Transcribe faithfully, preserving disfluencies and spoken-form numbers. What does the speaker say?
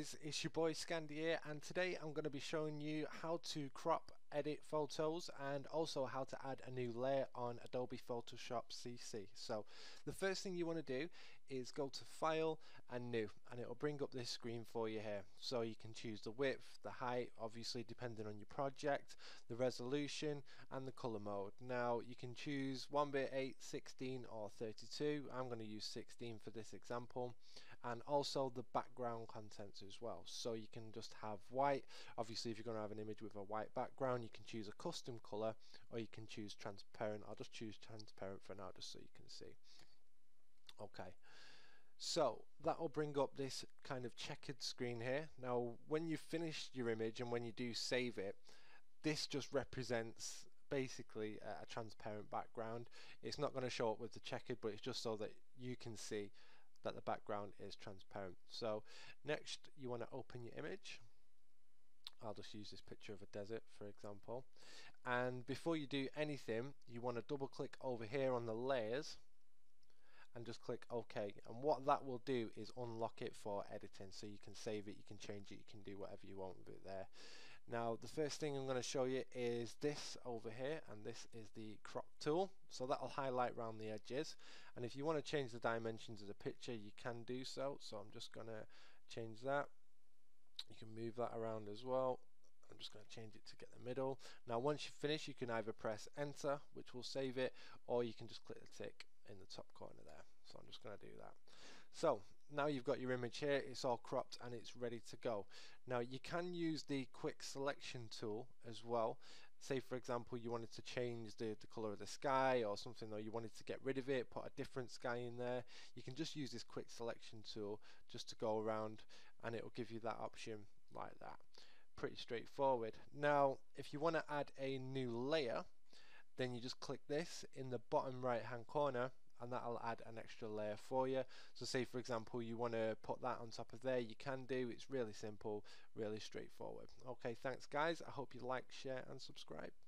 guys, it's your boy Scandi here, and today I'm going to be showing you how to crop, edit photos, and also how to add a new layer on Adobe Photoshop C C. So the first thing you want to do is go to File and New, and it will bring up this screen for you here. So you can choose the width, the height, obviously depending on your project, the resolution, and the color mode. Now you can choose one bit, eight, sixteen, or thirty-two. I'm going to use sixteen for this example, and also the background content as well. So you can just have white. Obviously if you're going to have an image with a white background, you can choose a custom color, or you can choose transparent. I'll just choose transparent for now just so you can see. Okay, so that will bring up this kind of checkered screen here. Now when you've finished your image and when you do save it, this just represents basically a transparent background. It's not going to show up with the checkered, but it's just so that you can see that the background is transparent. So next you want to open your image. I'll just use this picture of a desert for example, and before you do anything you want to double click over here on the layers and just click OK, and what that will do is unlock it for editing, so you can save it, you can change it, you can do whatever you want with it there. Now the first thing I'm going to show you is this over here, and this is the crop tool, so that'll highlight around the edges, and if you want to change the dimensions of the picture you can do so. So I'm just going to change that. You can move that around as well. I'm just going to change it to get the middle. Now once you finish you can either press enter, which will save it, or you can just click the tick in the top corner there. So I'm just going to do that. So now you've got your image here, it's all cropped and it's ready to go. Now you can use the quick selection tool as well. Say for example you wanted to change the, the colour of the sky or something, or you wanted to get rid of it, put a different sky in there, you can just use this quick selection tool just to go around, and it will give you that option like that. Pretty straightforward. Now if you want to add a new layer, then you just click this in the bottom right hand corner, and that'll add an extra layer for you. So say for example you want to put that on top of there, you can do. It's really simple, really straightforward. Okay, thanks guys, I hope you like, share and subscribe.